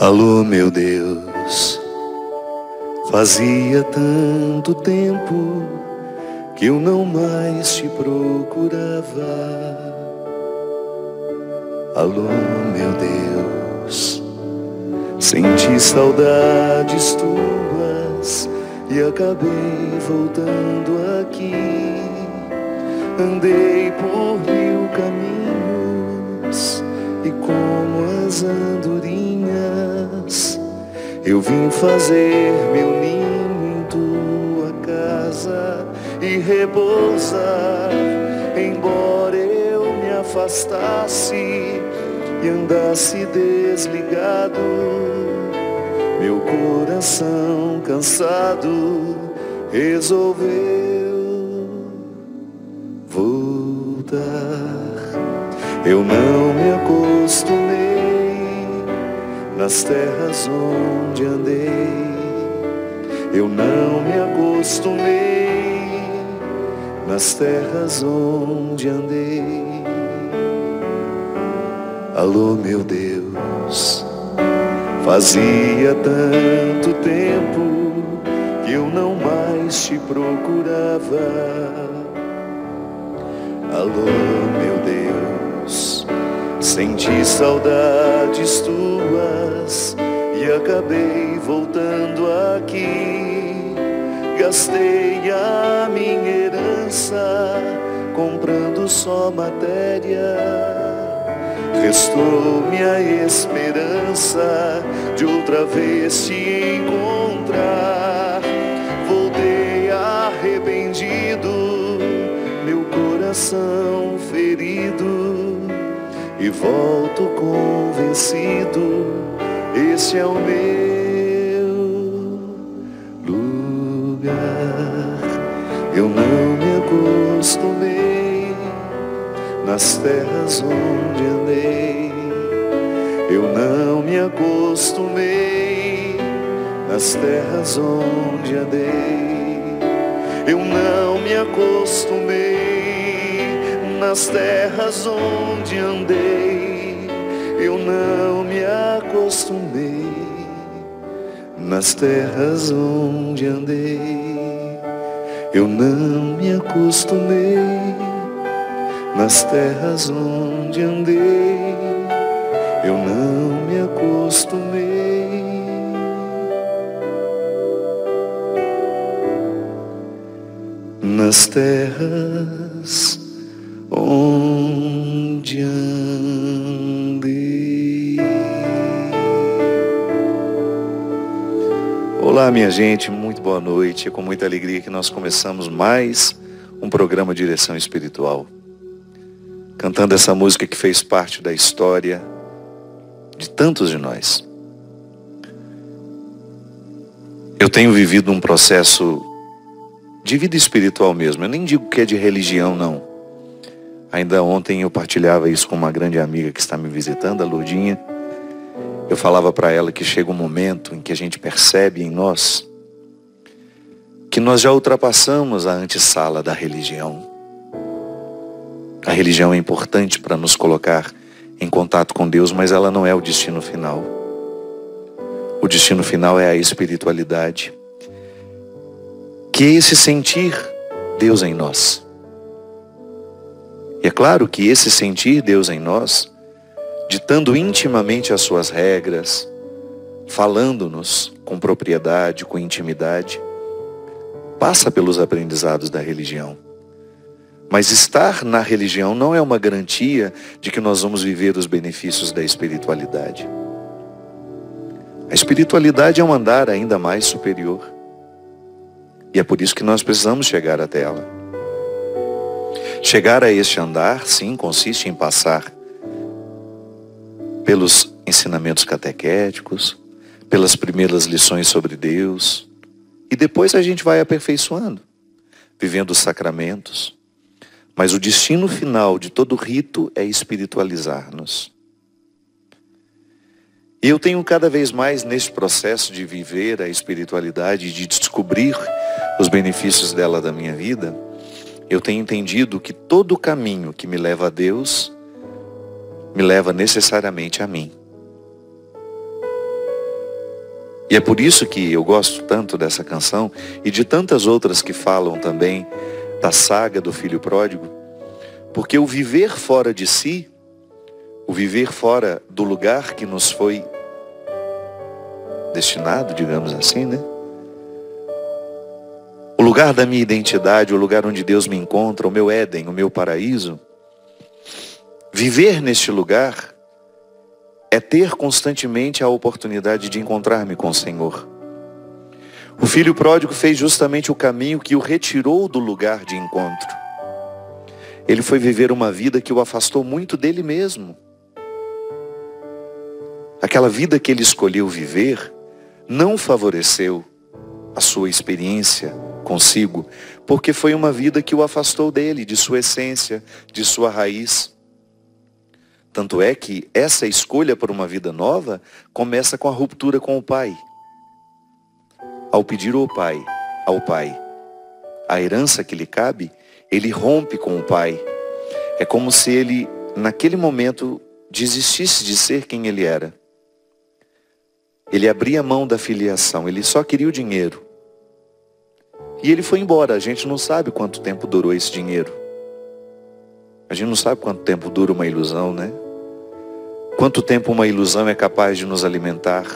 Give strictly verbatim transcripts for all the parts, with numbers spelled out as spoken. Alô, meu Deus, fazia tanto tempo que eu não mais te procurava. Alô, meu Deus, senti saudades tuas e acabei voltando aqui. Andei por mil caminhos e como as andorinhas eu vim fazer meu ninho em tua casa e repousar. Embora eu me afastasse e andasse desligado, meu coração cansado resolveu voltar. Eu não me acostumei nas terras onde andei, eu não me acostumei, nas terras onde andei. Alô, meu Deus, fazia tanto tempo que eu não mais te procurava. Alô, meu Deus, senti saudades tuas e acabei voltando aqui. Gastei a minha herança comprando só matéria. Restou-me a esperança de outra vez te encontrar. Voltei arrependido, meu coração ferido, e volto convencido, esse é o meu lugar. Eu não me acostumei nas terras onde andei, eu não me acostumei nas terras onde andei, eu não me acostumei nas terras onde andei, eu não me acostumei, nas terras onde andei, eu não me acostumei, nas terras onde andei, eu não me acostumei. Nas terras onde andei. Olá, minha gente, muito boa noite. É com muita alegria que nós começamos mais um programa Direção Espiritual, cantando essa música que fez parte da história de tantos de nós. Eu tenho vivido um processo de vida espiritual mesmo. Eu nem digo que é de religião, não. Ainda ontem eu partilhava isso com uma grande amiga que está me visitando, a Lourdinha. Eu falava para ela que chega um momento em que a gente percebe em nós que nós já ultrapassamos a antessala da religião. A religião é importante para nos colocar em contato com Deus, mas ela não é o destino final. O destino final é a espiritualidade, que é esse sentir Deus em nós. E é claro que esse sentir Deus em nós, ditando intimamente as suas regras, falando-nos com propriedade, com intimidade, passa pelos aprendizados da religião. Mas estar na religião não é uma garantia de que nós vamos viver os benefícios da espiritualidade. A espiritualidade é um andar ainda mais superior. E é por isso que nós precisamos chegar até ela. Chegar a este andar, sim, consiste em passar pelos ensinamentos catequéticos, pelas primeiras lições sobre Deus, e depois a gente vai aperfeiçoando, vivendo os sacramentos. Mas o destino final de todo rito é espiritualizar-nos. E eu tenho cada vez mais nesse processo de viver a espiritualidade, de descobrir os benefícios dela da minha vida, eu tenho entendido que todo o caminho que me leva a Deus, me leva necessariamente a mim. E é por isso que eu gosto tanto dessa canção e de tantas outras que falam também da saga do filho pródigo, porque o viver fora de si, o viver fora do lugar que nos foi destinado, digamos assim, né? O lugar da minha identidade, o lugar onde Deus me encontra, o meu Éden, o meu paraíso. Viver neste lugar é ter constantemente a oportunidade de encontrar-me com o Senhor. O filho pródigo fez justamente o caminho que o retirou do lugar de encontro. Ele foi viver uma vida que o afastou muito dele mesmo. Aquela vida que ele escolheu viver não favoreceu a sua experiência consigo, porque foi uma vida que o afastou dele, de sua essência, de sua raiz. Tanto é que essa escolha por uma vida nova começa com a ruptura com o pai. Ao pedir ao pai, ao pai, a herança que lhe cabe, ele rompe com o pai. É como se ele, naquele momento, desistisse de ser quem ele era. Ele abria mão da filiação, ele só queria o dinheiro. E ele foi embora, a gente não sabe quanto tempo durou esse dinheiro. A gente não sabe quanto tempo dura uma ilusão, né? Quanto tempo uma ilusão é capaz de nos alimentar?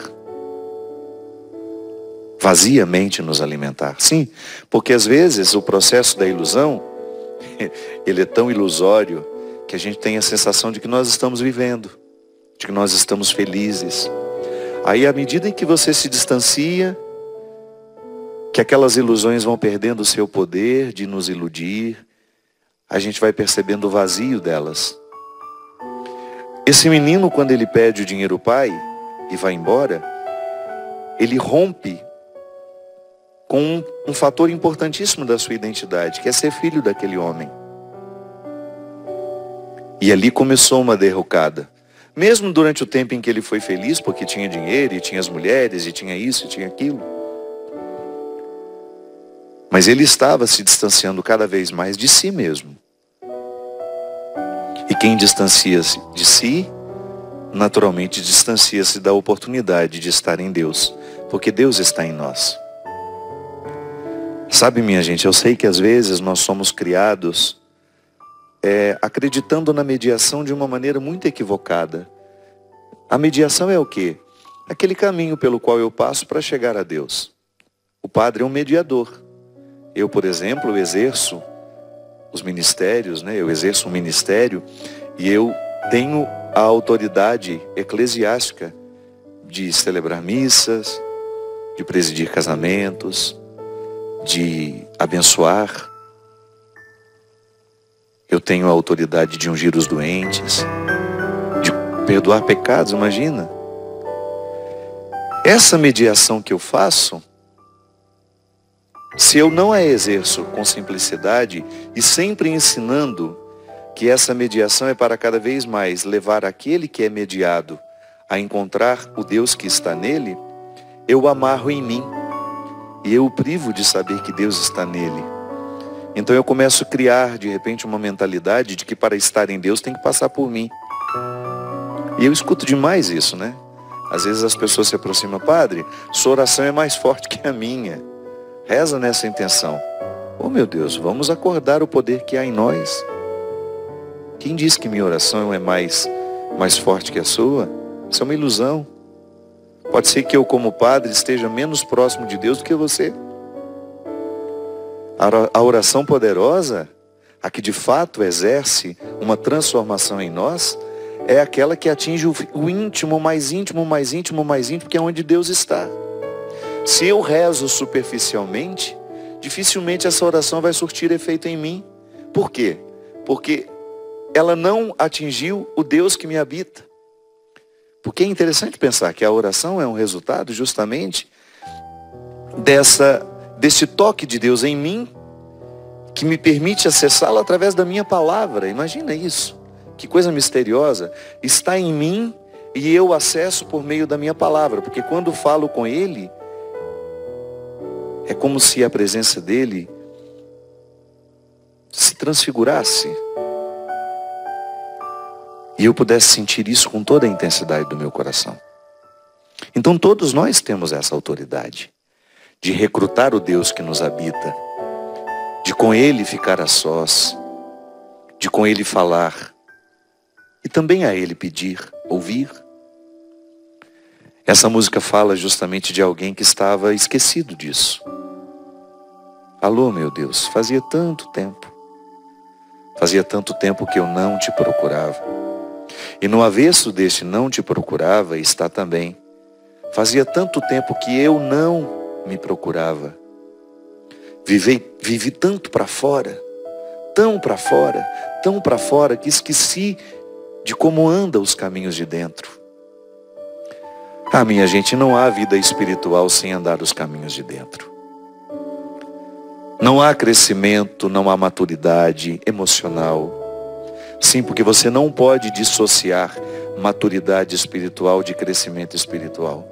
Vaziamente nos alimentar. Sim, porque às vezes o processo da ilusão, ele é tão ilusório que a gente tem a sensação de que nós estamos vivendo, de que nós estamos felizes. Aí à medida em que você se distancia, que aquelas ilusões vão perdendo o seu poder de nos iludir, a gente vai percebendo o vazio delas. Esse menino, quando ele pede o dinheiro ao pai e vai embora, ele rompe com um, um fator importantíssimo da sua identidade, que é ser filho daquele homem. E ali começou uma derrocada. Mesmo durante o tempo em que ele foi feliz, porque tinha dinheiro, e tinha as mulheres, e tinha isso, e tinha aquilo. Mas ele estava se distanciando cada vez mais de si mesmo. E quem distancia-se de si, naturalmente distancia-se da oportunidade de estar em Deus, porque Deus está em nós. Sabe, minha gente, eu sei que às vezes nós somos criados é, acreditando na mediação de uma maneira muito equivocada. A mediação é o quê? Aquele caminho pelo qual eu passo para chegar a Deus. O padre é um mediador. Eu, por exemplo, exerço os ministérios, né? Eu exerço um ministério e eu tenho a autoridade eclesiástica de celebrar missas, de presidir casamentos, de abençoar. Eu tenho a autoridade de ungir os doentes, de perdoar pecados, imagina. Essa mediação que eu faço, se eu não a exerço com simplicidade e sempre ensinando que essa mediação é para cada vez mais levar aquele que é mediado a encontrar o Deus que está nele, eu amarro em mim. E eu o privo de saber que Deus está nele. Então eu começo a criar, de repente, uma mentalidade de que para estar em Deus tem que passar por mim. E eu escuto demais isso, né? Às vezes as pessoas se aproximam, padre, sua oração é mais forte que a minha. Reza nessa intenção. Oh, meu Deus, vamos acordar o poder que há em nós. Quem diz que minha oração é mais, mais forte que a sua? Isso é uma ilusão. Pode ser que eu, como padre, esteja menos próximo de Deus do que você. A oração poderosa, a que de fato exerce uma transformação em nós, é aquela que atinge o íntimo, mais íntimo, mais íntimo, mais íntimo, que é onde Deus está. Se eu rezo superficialmente, dificilmente essa oração vai surtir efeito em mim. Por quê? Porque ela não atingiu o Deus que me habita. Porque é interessante pensar que a oração é um resultado justamente dessa, desse toque de Deus em mim, que me permite acessá-lo através da minha palavra. Imagina isso. Que coisa misteriosa. Está em mim e eu acesso por meio da minha palavra. Porque quando falo com Ele, é como se a presença dEle se transfigurasse. E eu pudesse sentir isso com toda a intensidade do meu coração. Então todos nós temos essa autoridade de recrutar o Deus que nos habita, de com Ele ficar a sós, de com Ele falar e também a Ele pedir, ouvir. Essa música fala justamente de alguém que estava esquecido disso. Alô, meu Deus, fazia tanto tempo, fazia tanto tempo que eu não te procurava. E no avesso deste não te procurava está também: fazia tanto tempo que eu não me procurava. Vivei, vivi tanto para fora, tão para fora, tão para fora, que esqueci de como andam os caminhos de dentro. Ah, minha gente, não há vida espiritual sem andar os caminhos de dentro. Não há crescimento, não há maturidade emocional. Sim, porque você não pode dissociar maturidade espiritual de crescimento espiritual.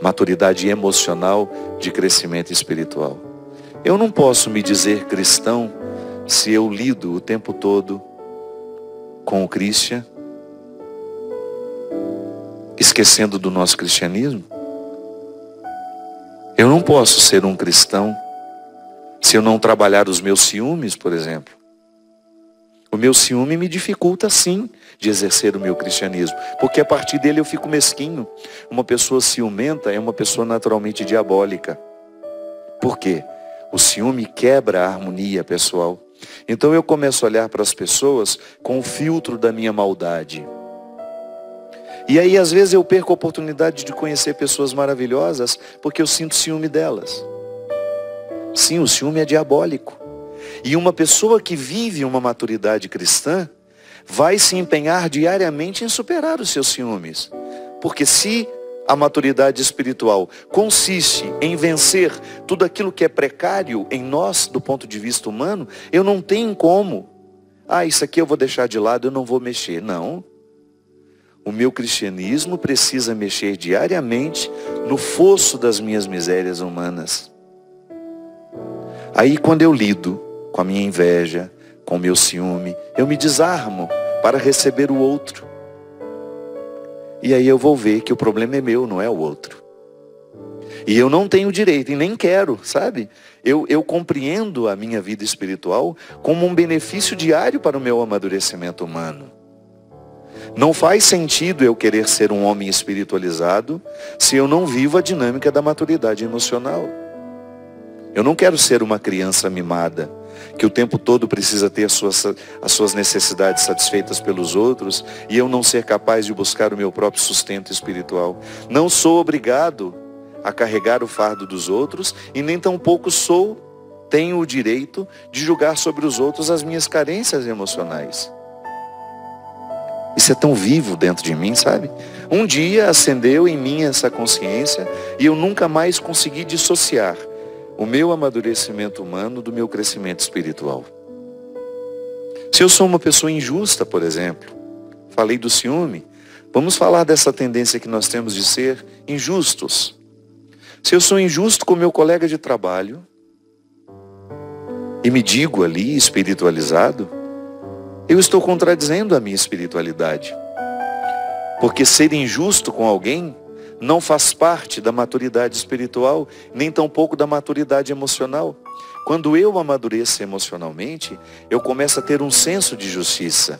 Maturidade emocional de crescimento espiritual. Eu não posso me dizer cristão se eu lido o tempo todo com o Cristo, esquecendo do nosso cristianismo. Eu não posso ser um cristão se eu não trabalhar os meus ciúmes, por exemplo. O meu ciúme me dificulta, sim, de exercer o meu cristianismo, porque a partir dele eu fico mesquinho. Uma pessoa ciumenta é uma pessoa naturalmente diabólica. Por quê? O ciúme quebra a harmonia pessoal. Então eu começo a olhar para as pessoas com o filtro da minha maldade. E aí às vezes eu perco a oportunidade de conhecer pessoas maravilhosas porque eu sinto ciúme delas. Sim, o ciúme é diabólico. E uma pessoa que vive uma maturidade cristã vai se empenhar diariamente em superar os seus ciúmes. Porque se a maturidade espiritual consiste em vencer tudo aquilo que é precário em nós, do ponto de vista humano, eu não tenho como. Ah, isso aqui eu vou deixar de lado, eu não vou mexer. Não. O meu cristianismo precisa mexer diariamente no fosso das minhas misérias humanas. Aí quando eu lido com a minha inveja, com o meu ciúme, eu me desarmo para receber o outro. E aí eu vou ver que o problema é meu, não é o outro. E eu não tenho direito e nem quero, sabe? Eu, eu compreendo a minha vida espiritual como um benefício diário para o meu amadurecimento humano. Não faz sentido eu querer ser um homem espiritualizado se eu não vivo a dinâmica da maturidade emocional. Eu não quero ser uma criança mimada, que o tempo todo precisa ter as suas, as suas necessidades satisfeitas pelos outros e eu não ser capaz de buscar o meu próprio sustento espiritual. Não sou obrigado a carregar o fardo dos outros e nem tampouco sou, tenho o direito de julgar sobre os outros as minhas carências emocionais. Isso é tão vivo dentro de mim, sabe? Um dia acendeu em mim essa consciência e eu nunca mais consegui dissociar o meu amadurecimento humano do meu crescimento espiritual. Se eu sou uma pessoa injusta, por exemplo, falei do ciúme, vamos falar dessa tendência que nós temos de ser injustos. Se eu sou injusto com meu colega de trabalho, e me digo ali espiritualizado, eu estou contradizendo a minha espiritualidade. Porque ser injusto com alguém não faz parte da maturidade espiritual, nem tampouco da maturidade emocional. Quando eu amadureço emocionalmente, eu começo a ter um senso de justiça.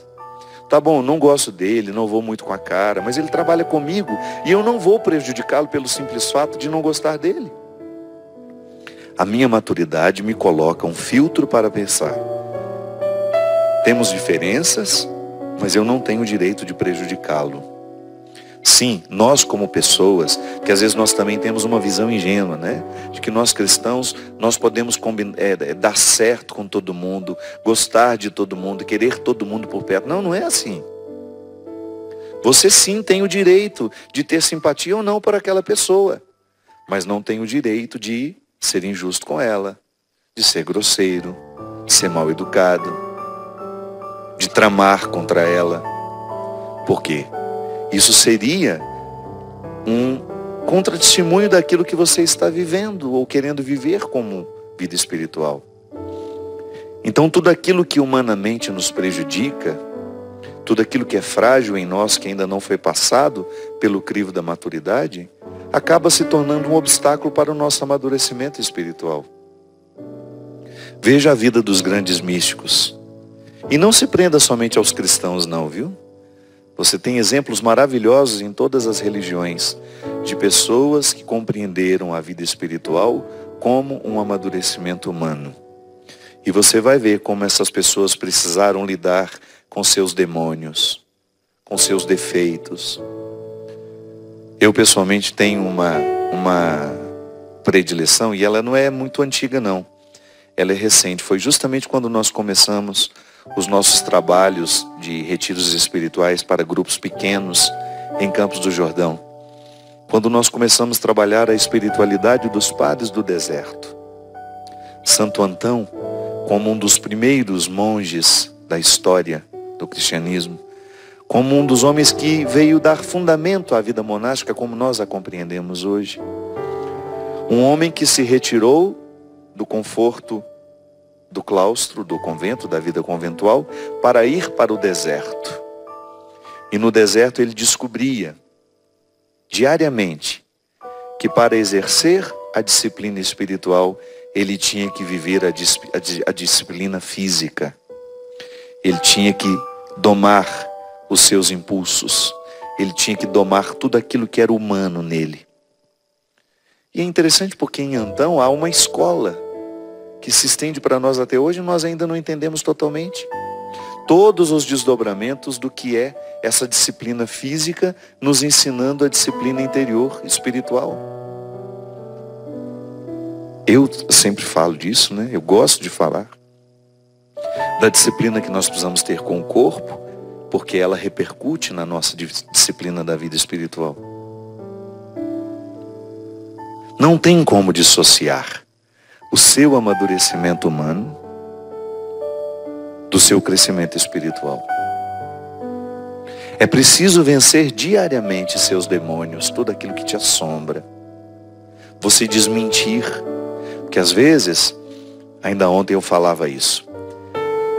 Tá bom, não gosto dele, não vou muito com a cara, mas ele trabalha comigo e eu não vou prejudicá-lo pelo simples fato de não gostar dele. A minha maturidade me coloca um filtro para pensar. Temos diferenças, mas eu não tenho o direito de prejudicá-lo. Sim, nós como pessoas, que às vezes nós também temos uma visão ingênua, né? De que nós cristãos, nós podemos combinar, é, dar certo com todo mundo, gostar de todo mundo, querer todo mundo por perto. Não, não é assim. Você sim tem o direito de ter simpatia ou não por aquela pessoa, mas não tem o direito de ser injusto com ela, de ser grosseiro, de ser mal educado, de tramar contra ela. Por quê? Isso seria um contratestemunho daquilo que você está vivendo ou querendo viver como vida espiritual. Então tudo aquilo que humanamente nos prejudica, tudo aquilo que é frágil em nós, que ainda não foi passado pelo crivo da maturidade, acaba se tornando um obstáculo para o nosso amadurecimento espiritual. Veja a vida dos grandes místicos. E não se prenda somente aos cristãos não, viu? Você tem exemplos maravilhosos em todas as religiões, de pessoas que compreenderam a vida espiritual como um amadurecimento humano. E você vai ver como essas pessoas precisaram lidar com seus demônios, com seus defeitos. Eu pessoalmente tenho uma, uma predileção, e ela não é muito antiga não, ela é recente. Foi justamente quando nós começamos os nossos trabalhos de retiros espirituais para grupos pequenos em Campos do Jordão. Quando nós começamos a trabalhar a espiritualidade dos padres do deserto. Santo Antão, como um dos primeiros monges da história do cristianismo, como um dos homens que veio dar fundamento à vida monástica como nós a compreendemos hoje. Um homem que se retirou do conforto do claustro, do convento, da vida conventual, para ir para o deserto. E no deserto ele descobria, diariamente, que para exercer a disciplina espiritual, ele tinha que viver a, dis a, di a disciplina física. Ele tinha que domar os seus impulsos. Ele tinha que domar tudo aquilo que era humano nele. E é interessante porque em Antão há uma escola que se estende para nós até hoje, nós ainda não entendemos totalmente todos os desdobramentos do que é essa disciplina física, nos ensinando a disciplina interior, espiritual. Eu sempre falo disso, né? Eu gosto de falar da disciplina que nós precisamos ter com o corpo, porque ela repercute na nossa disciplina da vida espiritual. Não tem como dissociar o seu amadurecimento humano do seu crescimento espiritual. É preciso vencer diariamente seus demônios, tudo aquilo que te assombra. Você desmentir, porque às vezes, ainda ontem eu falava isso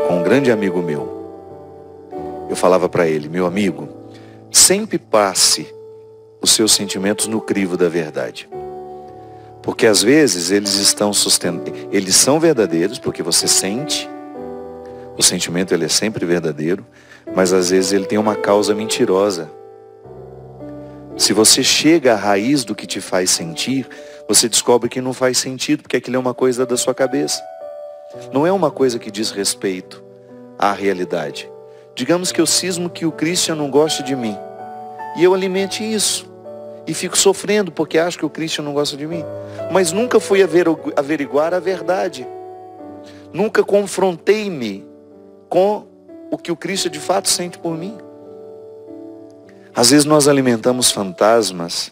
com um grande amigo meu. Eu falava para ele, meu amigo, sempre passe os seus sentimentos no crivo da verdade. Porque às vezes eles estão sustentando, eles são verdadeiros, porque você sente, o sentimento ele é sempre verdadeiro, mas às vezes ele tem uma causa mentirosa. Se você chega à raiz do que te faz sentir, você descobre que não faz sentido, porque aquilo é uma coisa da sua cabeça. Não é uma coisa que diz respeito à realidade. Digamos que eu cismo que o Christian não gosta de mim, e eu alimente isso. E fico sofrendo porque acho que o Cristo não gosta de mim. Mas nunca fui averiguar a verdade. Nunca confrontei-me com o que o Cristo de fato sente por mim. Às vezes nós alimentamos fantasmas.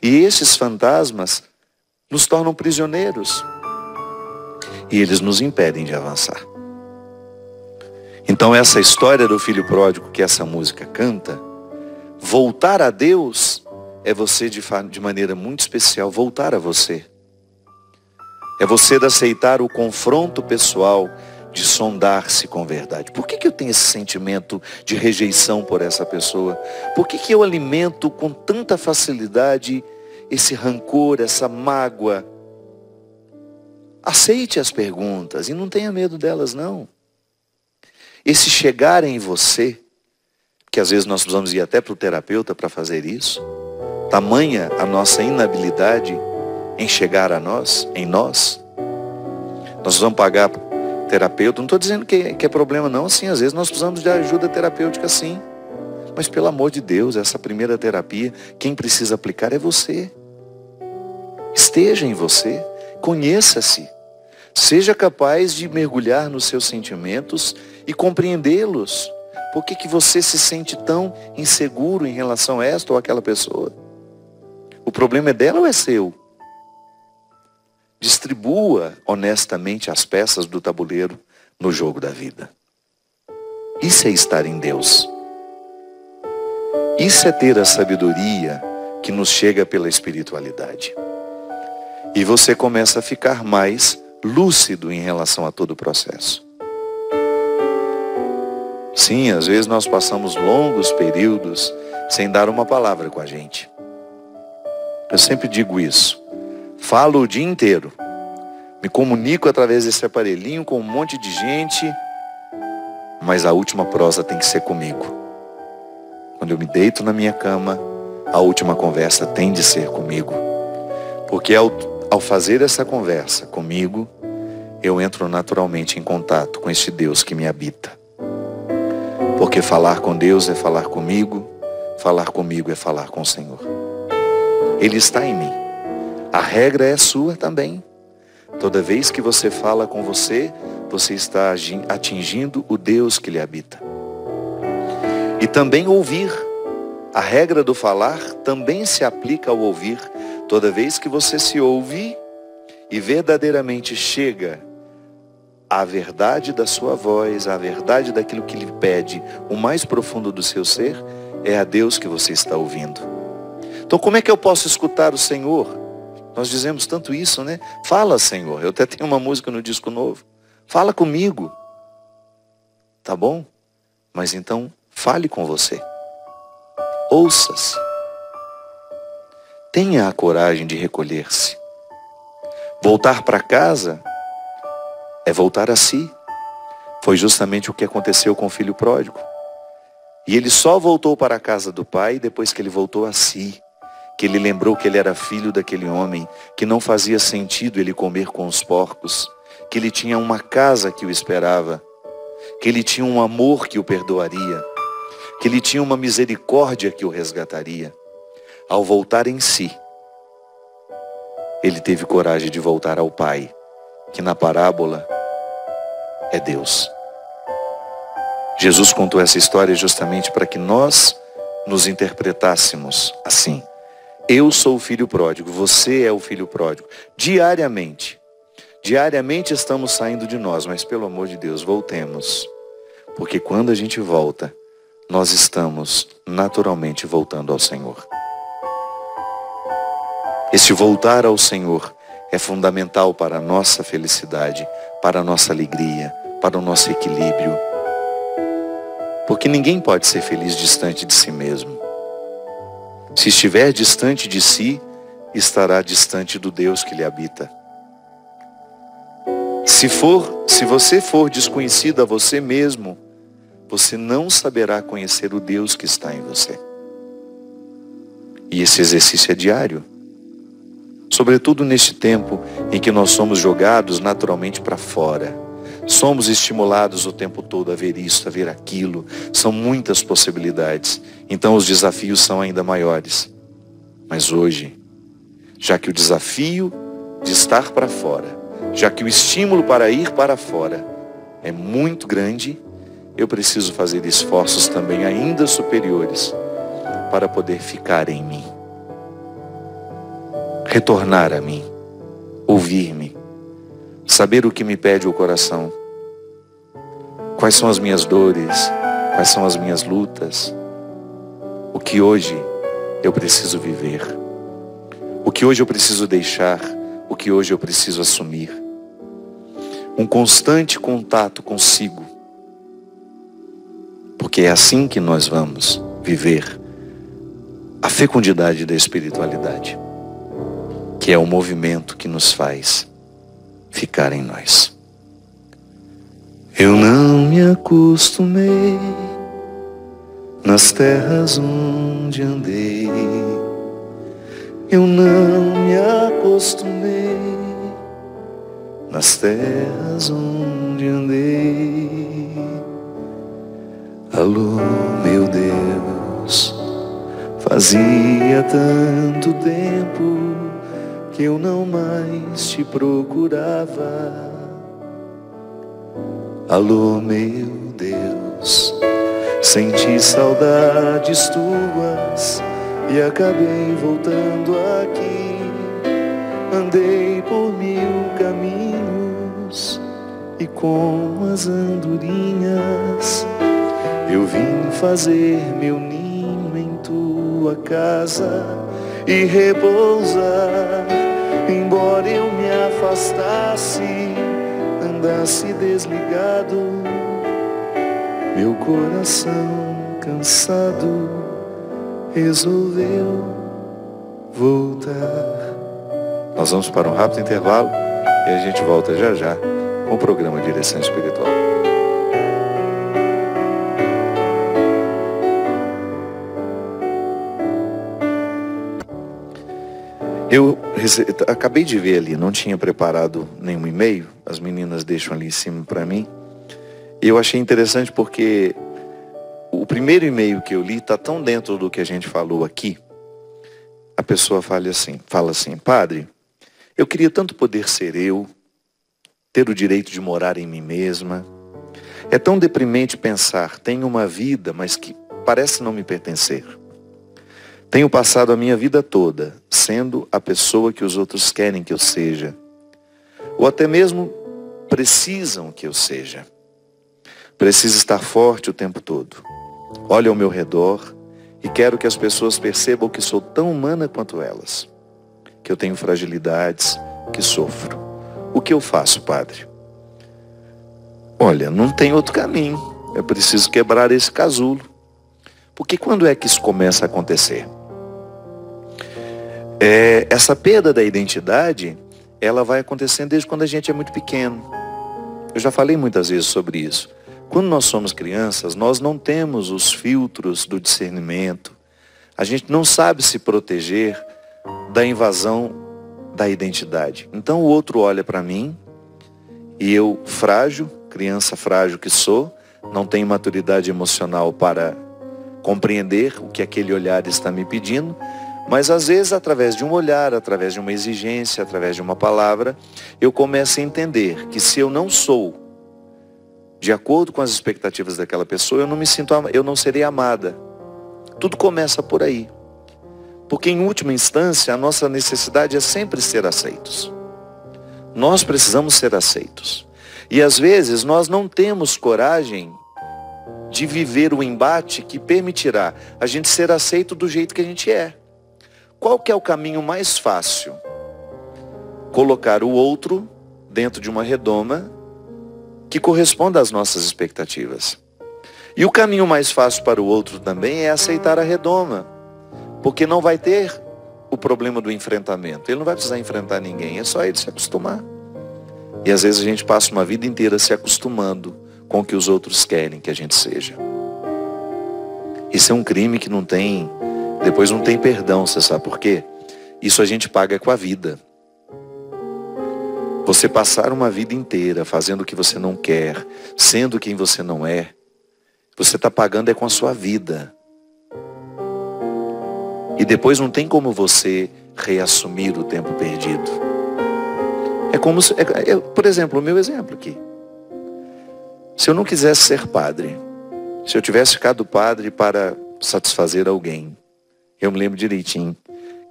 E esses fantasmas nos tornam prisioneiros. E eles nos impedem de avançar. Então essa história do filho pródigo que essa música canta, voltar a Deus é você, de, de maneira muito especial, voltar a você. É você aceitar o confronto pessoal de sondar-se com verdade. Por que que eu tenho esse sentimento de rejeição por essa pessoa? Por que que eu alimento com tanta facilidade esse rancor, essa mágoa? Aceite as perguntas e não tenha medo delas, não. Esse chegar em você, que às vezes nós precisamos ir até para o terapeuta para fazer isso, tamanha a nossa inabilidade em chegar a nós, em nós. Nós vamos pagar terapeuta, não estou dizendo que, que é problema não, assim, às vezes nós precisamos de ajuda terapêutica sim. Mas pelo amor de Deus, essa primeira terapia, quem precisa aplicar é você. Esteja em você, conheça-se. Seja capaz de mergulhar nos seus sentimentos e compreendê-los. Por que que você se sente tão inseguro em relação a esta ou aquela pessoa? O problema é dela ou é seu? Distribua honestamente as peças do tabuleiro no jogo da vida. Isso é estar em Deus. Isso é ter a sabedoria que nos chega pela espiritualidade. E você começa a ficar mais lúcido em relação a todo o processo. Sim, às vezes nós passamos longos períodos sem dar uma palavra com a gente. Eu sempre digo isso. Falo o dia inteiro. Me comunico através desse aparelhinho com um monte de gente. Mas a última prosa tem que ser comigo. Quando eu me deito na minha cama, a última conversa tem de ser comigo. Porque ao, ao fazer essa conversa comigo, eu entro naturalmente em contato com este Deus que me habita. Porque falar com Deus é falar comigo, falar comigo é falar com o Senhor. Ele está em mim. A regra é sua também. Toda vez que você fala com você, você está atingindo o Deus que lhe habita. E também ouvir. A regra do falar também se aplica ao ouvir. Toda vez que você se ouve e verdadeiramente chega à verdade da sua voz, à verdade daquilo que lhe pede, o mais profundo do seu ser, é a Deus que você está ouvindo. Então, como é que eu posso escutar o Senhor? Nós dizemos tanto isso, né? Fala, Senhor. Eu até tenho uma música no disco novo. Fala comigo. Tá bom? Mas então, fale com você. Ouça-se. Tenha a coragem de recolher-se. Voltar para casa é voltar a si. Foi justamente o que aconteceu com o filho pródigo. E ele só voltou para a casa do pai depois que ele voltou a si. Que ele lembrou que ele era filho daquele homem, que não fazia sentido ele comer com os porcos, que ele tinha uma casa que o esperava, que ele tinha um amor que o perdoaria, que ele tinha uma misericórdia que o resgataria. Ao voltar em si, ele teve coragem de voltar ao Pai, que na parábola é Deus. Jesus contou essa história justamente para que nós nos interpretássemos assim. Eu sou o filho pródigo, você é o filho pródigo. Diariamente, diariamente estamos saindo de nós, mas pelo amor de Deus, voltemos. Porque quando a gente volta, nós estamos naturalmente voltando ao Senhor. Este voltar ao Senhor é fundamental para a nossa felicidade, para a nossa alegria, para o nosso equilíbrio. Porque ninguém pode ser feliz distante de si mesmo. Se estiver distante de si, estará distante do Deus que lhe habita. Se for, se você for desconhecido a você mesmo, você não saberá conhecer o Deus que está em você. E esse exercício é diário. Sobretudo neste tempo em que nós somos jogados naturalmente para fora. Somos estimulados o tempo todo a ver isso, a ver aquilo. São muitas possibilidades. Então os desafios são ainda maiores. Mas hoje, já que o desafio de estar para fora, já que o estímulo para ir para fora é muito grande, eu preciso fazer esforços também ainda superiores para poder ficar em mim. Retornar a mim. Ouvir-me. Saber o que me pede o coração. Quais são as minhas dores? Quais são as minhas lutas? O que hoje eu preciso viver? O que hoje eu preciso deixar? O que hoje eu preciso assumir? Um constante contato consigo. Porque é assim que nós vamos viver a fecundidade da espiritualidade, que é o movimento que nos faz ficar em nós. Eu não me acostumei nas terras onde andei. Eu não me acostumei nas terras onde andei. Alô, meu Deus, fazia tanto tempo que eu não mais te procurava. Alô, meu Deus, senti saudades tuas e acabei voltando aqui. Andei por mil caminhos e com as andorinhas eu vim fazer meu ninho em tua casa e repousar. Embora eu me afastasse, andasse desligado, Meu coração cansado resolveu voltar. Nós vamos para um rápido intervalo e a gente volta já já com o programa Direção Espiritual. Eu rece... acabei de ver ali, não tinha preparado nenhum e-mail, as meninas deixam ali em cima para mim. E eu achei interessante porque o primeiro e-mail que eu li está tão dentro do que a gente falou aqui. A pessoa fala assim, fala assim, padre, eu queria tanto poder ser eu, ter o direito de morar em mim mesma. É tão deprimente pensar, tenho uma vida, mas que parece não me pertencer. Tenho passado a minha vida toda sendo a pessoa que os outros querem que eu seja, ou até mesmo precisam que eu seja. Preciso estar forte o tempo todo. Olho ao meu redor e quero que as pessoas percebam que sou tão humana quanto elas, que eu tenho fragilidades, que sofro. O que eu faço, padre? Olha, não tem outro caminho. É preciso quebrar esse casulo. Porque quando é que isso começa a acontecer? É, essa perda da identidade, ela vai acontecendo desde quando a gente é muito pequeno. Eu já falei muitas vezes sobre isso. Quando nós somos crianças, nós não temos os filtros do discernimento. A gente não sabe se proteger da invasão da identidade. Então o outro olha para mim e eu, frágil, criança frágil que sou, não tenho maturidade emocional para compreender o que aquele olhar está me pedindo, mas às vezes através de um olhar, através de uma exigência, através de uma palavra, eu começo a entender que se eu não sou de acordo com as expectativas daquela pessoa, eu não me sinto, eu não serei amada. Tudo começa por aí. Porque em última instância, a nossa necessidade é sempre ser aceitos. Nós precisamos ser aceitos. E às vezes nós não temos coragem de viver o embate que permitirá a gente ser aceito do jeito que a gente é. Qual que é o caminho mais fácil? Colocar o outro dentro de uma redoma que corresponda às nossas expectativas. E o caminho mais fácil para o outro também é aceitar a redoma, porque não vai ter o problema do enfrentamento. Ele não vai precisar enfrentar ninguém, é só ele se acostumar. E às vezes a gente passa uma vida inteira se acostumando com o que os outros querem que a gente seja. Isso é um crime que não tem, depois não tem perdão, você sabe por quê? Isso a gente paga com a vida. Você passar uma vida inteira fazendo o que você não quer, sendo quem você não é, você está pagando é com a sua vida. E depois não tem como você reassumir o tempo perdido. É como se, é, é, por exemplo, o meu exemplo aqui. Se eu não quisesse ser padre, se eu tivesse ficado padre para satisfazer alguém, eu me lembro direitinho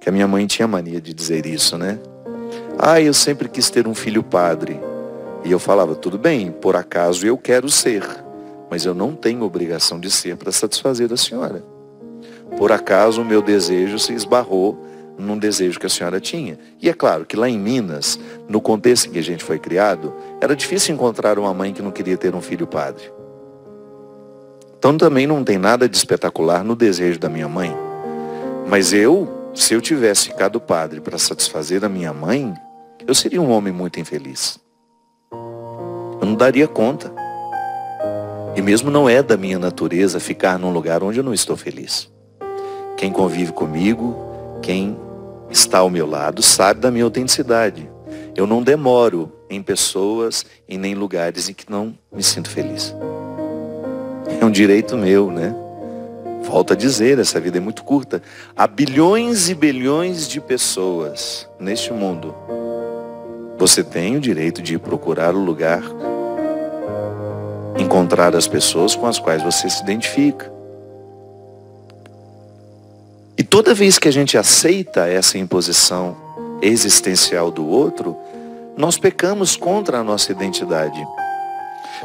que a minha mãe tinha mania de dizer isso, né? Ah, eu sempre quis ter um filho padre. E eu falava, tudo bem, por acaso eu quero ser, mas eu não tenho obrigação de ser para satisfazer a senhora. Por acaso o meu desejo se esbarrou num desejo que a senhora tinha. E é claro que lá em Minas, no contexto em que a gente foi criado, era difícil encontrar uma mãe que não queria ter um filho padre. Então também não tem nada de espetacular no desejo da minha mãe. Mas eu, se eu tivesse ficado padre para satisfazer a minha mãe, eu seria um homem muito infeliz. Eu não daria conta. E mesmo não é da minha natureza ficar num lugar onde eu não estou feliz. Quem convive comigo, quem está ao meu lado, sabe da minha autenticidade. Eu não demoro em pessoas e nem lugares em que não me sinto feliz. É um direito meu, né? Volto a dizer, essa vida é muito curta. Há bilhões e bilhões de pessoas neste mundo. Você tem o direito de procurar o lugar, encontrar as pessoas com as quais você se identifica. E toda vez que a gente aceita essa imposição existencial do outro, nós pecamos contra a nossa identidade.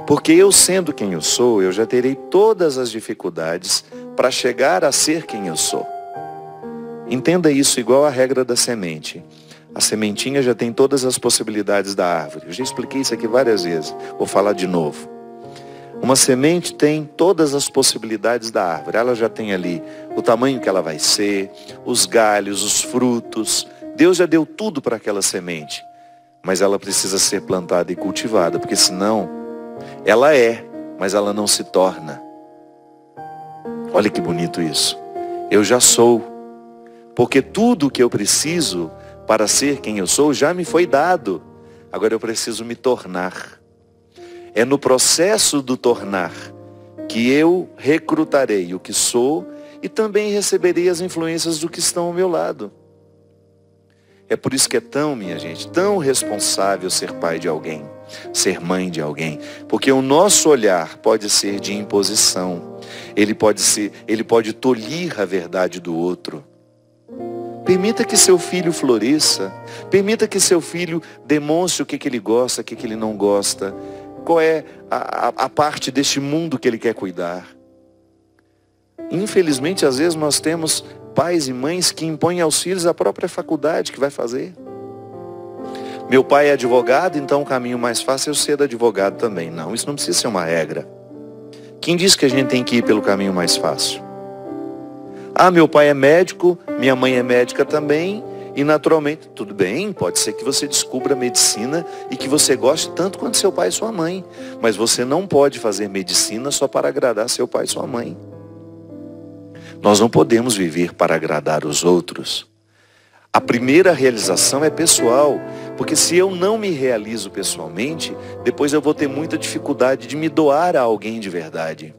Porque eu sendo quem eu sou, eu já terei todas as dificuldades para chegar a ser quem eu sou. Entenda isso igual à regra da semente. A sementinha já tem todas as possibilidades da árvore. Eu já expliquei isso aqui várias vezes. Vou falar de novo. Uma semente tem todas as possibilidades da árvore. Ela já tem ali o tamanho que ela vai ser, os galhos, os frutos. Deus já deu tudo para aquela semente. Mas ela precisa ser plantada e cultivada, porque senão ela é, mas ela não se torna. Olha que bonito isso. Eu já sou, porque tudo o que eu preciso para ser quem eu sou já me foi dado. Agora eu preciso me tornar. É no processo do tornar que eu recrutarei o que sou e também receberei as influências do que estão ao meu lado. É por isso que é tão, minha gente, tão responsável ser pai de alguém, ser mãe de alguém. Porque o nosso olhar pode ser de imposição. Ele pode ser, ele pode tolir a verdade do outro. Permita que seu filho floresça. Permita que seu filho demonstre o que, que ele gosta, o que, que ele não gosta. Qual é a, a, a parte deste mundo que ele quer cuidar? Infelizmente, às vezes nós temos pais e mães que impõem aos filhos a própria faculdade que vai fazer. Meu pai é advogado, então o caminho mais fácil é eu ser advogado também. Não, isso não precisa ser uma regra. Quem diz que a gente tem que ir pelo caminho mais fácil? Ah, meu pai é médico, minha mãe é médica também. E naturalmente, tudo bem, pode ser que você descubra medicina e que você goste tanto quanto seu pai e sua mãe. Mas você não pode fazer medicina só para agradar seu pai e sua mãe. Nós não podemos viver para agradar os outros. A primeira realização é pessoal. Porque se eu não me realizo pessoalmente, depois eu vou ter muita dificuldade de me doar a alguém de verdade.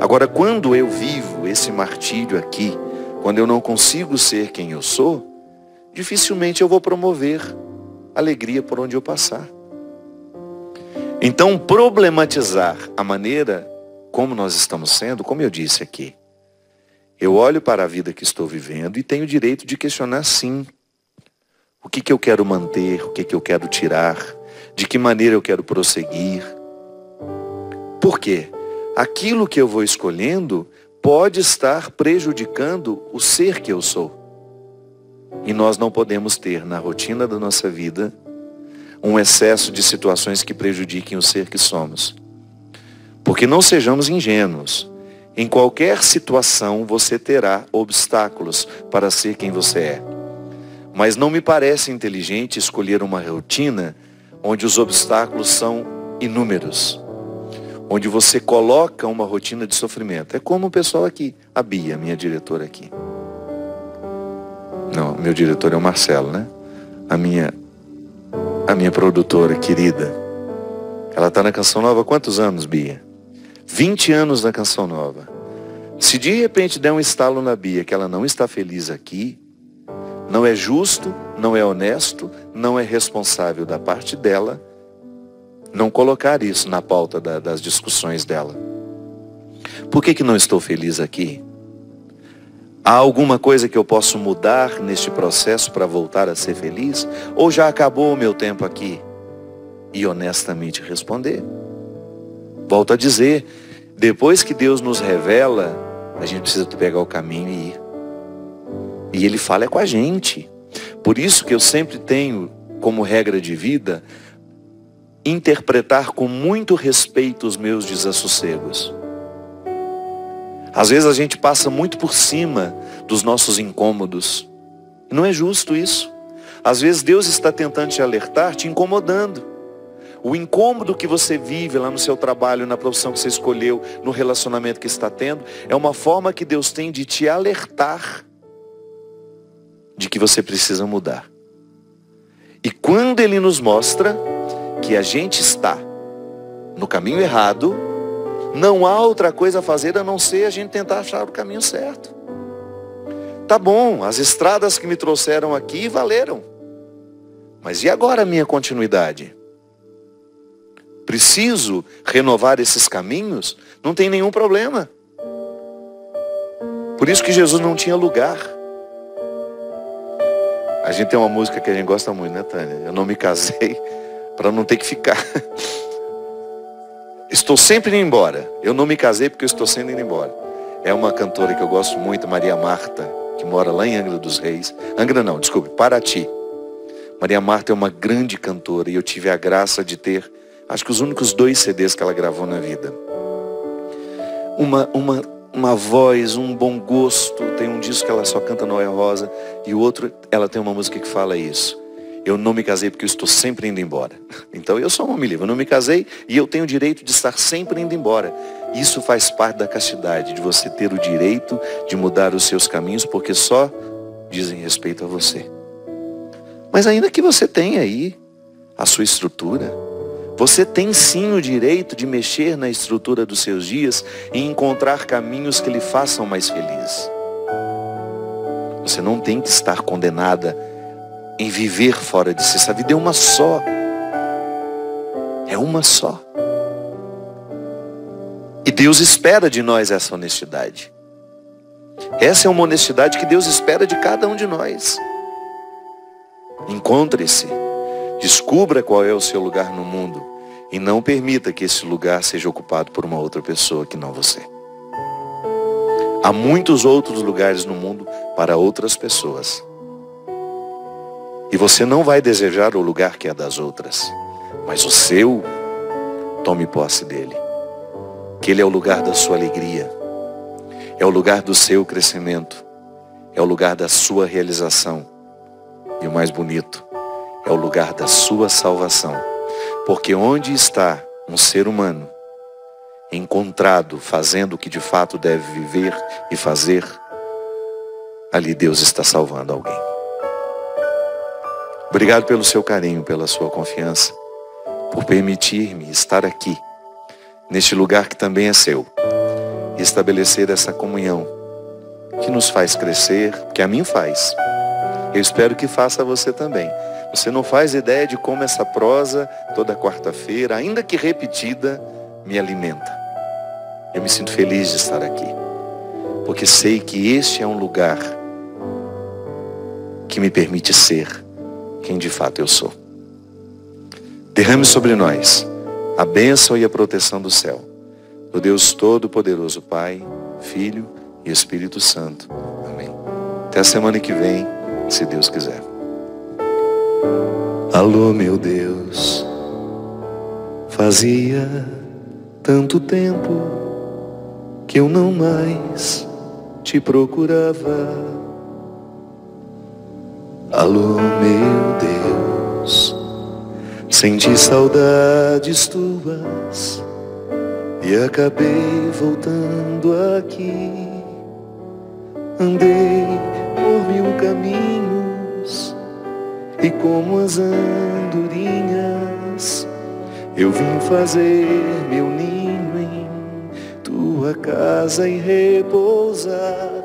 Agora, quando eu vivo esse martírio aqui, quando eu não consigo ser quem eu sou, dificilmente eu vou promover alegria por onde eu passar. Então, problematizar a maneira como nós estamos sendo, como eu disse aqui, eu olho para a vida que estou vivendo e tenho o direito de questionar sim. O que que eu quero manter, o que que eu quero tirar, de que maneira eu quero prosseguir. Por quê? Aquilo que eu vou escolhendo pode estar prejudicando o ser que eu sou. E nós não podemos ter na rotina da nossa vida um excesso de situações que prejudiquem o ser que somos. Porque não sejamos ingênuos. Em qualquer situação você terá obstáculos para ser quem você é. Mas não me parece inteligente escolher uma rotina onde os obstáculos são inúmeros. Onde você coloca uma rotina de sofrimento. É como o pessoal aqui, a Bia, minha diretora aqui. Não, meu diretor é o Marcelo, né? A minha, a minha produtora querida. Ela está na Canção Nova há quantos anos, Bia? vinte anos na Canção Nova. Se de repente der um estalo na Bia que ela não está feliz aqui, não é justo, não é honesto, não é responsável da parte dela não colocar isso na pauta da, das discussões dela. Por que que não estou feliz aqui? Há alguma coisa que eu posso mudar neste processo para voltar a ser feliz? Ou já acabou o meu tempo aqui? E honestamente responder. Volto a dizer, depois que Deus nos revela, a gente precisa pegar o caminho e ir. E Ele fala é com a gente. Por isso que eu sempre tenho como regra de vida interpretar com muito respeito os meus desassossegos. Às vezes a gente passa muito por cima dos nossos incômodos. Não é justo isso. Às vezes Deus está tentando te alertar, te incomodando. O incômodo que você vive lá no seu trabalho, na profissão que você escolheu, no relacionamento que está tendo, é uma forma que Deus tem de te alertar de que você precisa mudar. E quando Ele nos mostra que a gente está no caminho errado, não há outra coisa a fazer a não ser a gente tentar achar o caminho certo. Tá bom, as estradas que me trouxeram aqui valeram. Mas e agora a minha continuidade? Preciso renovar esses caminhos? Não tem nenhum problema. Por isso que Jesus não tinha lugar. A gente tem uma música que a gente gosta muito, né, Tânia? Eu não me casei para não ter que ficar. Estou sempre indo embora. Eu não me casei porque eu estou sendo indo embora. É uma cantora que eu gosto muito, Maria Marta, que mora lá em Angra dos Reis. Angra não, desculpe, Paraty. Maria Marta é uma grande cantora e eu tive a graça de ter acho que os únicos dois C Ds que ela gravou na vida. Uma, uma, uma voz, um bom gosto. Tem um disco que ela só canta Noé Rosa. E o outro, ela tem uma música que fala isso. Eu não me casei porque eu estou sempre indo embora. Então eu sou um homem livre. Eu não me casei e eu tenho o direito de estar sempre indo embora. Isso faz parte da castidade, de você ter o direito de mudar os seus caminhos, porque só dizem respeito a você. Mas ainda que você tenha aí a sua estrutura, você tem sim o direito de mexer na estrutura dos seus dias e encontrar caminhos que lhe façam mais feliz. Você não tem que estar condenada em viver fora de si. Essa vida é uma só. É uma só. E Deus espera de nós essa honestidade. Essa é uma honestidade que Deus espera de cada um de nós. Encontre-se. Descubra qual é o seu lugar no mundo. E não permita que esse lugar seja ocupado por uma outra pessoa que não você. Há muitos outros lugares no mundo para outras pessoas. E você não vai desejar o lugar que é das outras. Mas o seu, tome posse dele. Que ele é o lugar da sua alegria. É o lugar do seu crescimento. É o lugar da sua realização. E o mais bonito, é o lugar da sua salvação. Porque onde está um ser humano encontrado, fazendo o que de fato deve viver e fazer, ali Deus está salvando alguém. Obrigado pelo seu carinho, pela sua confiança, por permitir-me estar aqui, neste lugar que também é seu, e estabelecer essa comunhão que nos faz crescer, que a mim faz. Eu espero que faça a você também. Você não faz ideia de como essa prosa, toda quarta-feira, ainda que repetida, me alimenta. Eu me sinto feliz de estar aqui, porque sei que este é um lugar que me permite ser quem de fato eu sou. Derrame sobre nós a bênção e a proteção do céu, do Deus Todo-Poderoso, Pai, Filho e Espírito Santo. Amém. Até a semana que vem, se Deus quiser. Alô, meu Deus, fazia tanto tempo que eu não mais te procurava. Alô, meu Deus, senti saudades tuas e acabei voltando aqui. Andei por mil caminhos e como as andorinhas eu vim fazer meu ninho em tua casa e repousar.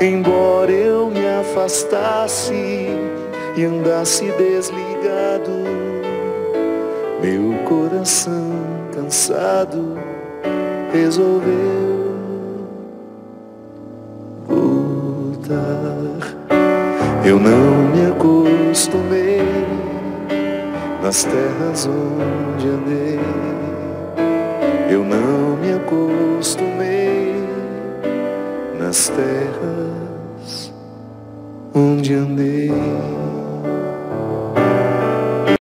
Embora eu me afastasse e andasse desligado, meu coração cansado resolveu voltar. Eu não me acostumei nas terras onde andei. Eu não me acostumei nas terras onde andei.